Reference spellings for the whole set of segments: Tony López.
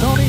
Tony. Llevas.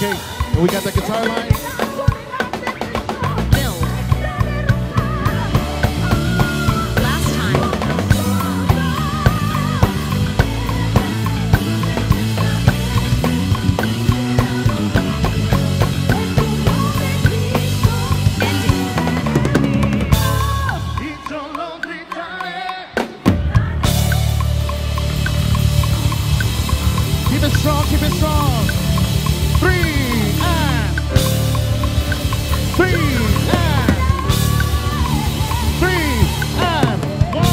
Okay, and we got the guitar line. Keep it strong. Three and 1, 2.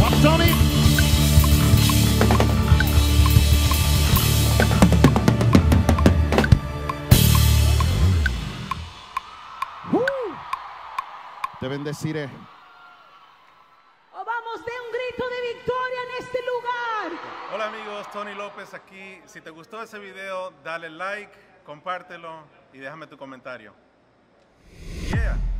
Watch, Tony. Te bendeciré. Oh, vamos, de un grito de victoria en este lugar. Hola amigos, Tony López aquí. Si te gustó ese video, dale like, compártelo y déjame tu comentario. Yeah.